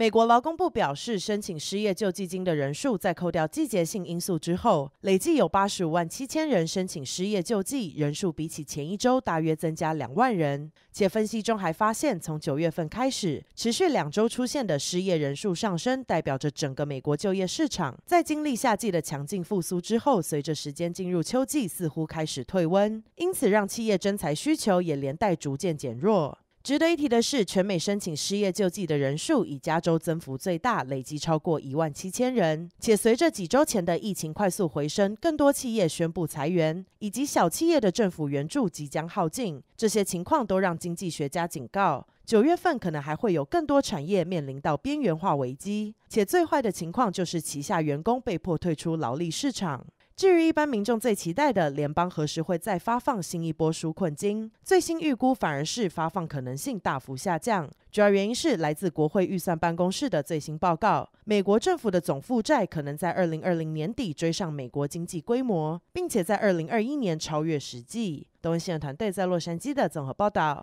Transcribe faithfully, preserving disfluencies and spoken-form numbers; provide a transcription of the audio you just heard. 美国劳工部表示，申请失业救济金的人数在扣掉季节性因素之后，累计有八十五万七千人申请失业救济，人数比起前一周大约增加两万人。且分析中还发现，从九月份开始，持续两周出现的失业人数上升，代表着整个美国就业市场在经历夏季的强劲复苏之后，随着时间进入秋季，似乎开始退温，因此让企业征才需求也连带逐渐减弱。 值得一提的是，全美申请失业救济的人数以加州增幅最大，累计超过一万七千人。且随着几周前的疫情快速回升，更多企业宣布裁员，以及小企业的政府援助即将耗尽，这些情况都让经济学家警告，九月份可能还会有更多产业面临到边缘化危机。且最坏的情况就是旗下员工被迫退出劳力市场。 至于一般民众最期待的联邦何时会再发放新一波纾困金，最新预估反而是发放可能性大幅下降。主要原因是来自国会预算办公室的最新报告，美国政府的总负债可能在二零二零年底追上美国经济规模，并且在二零二一年超越实际。东森新闻团队在洛杉矶的综合报道。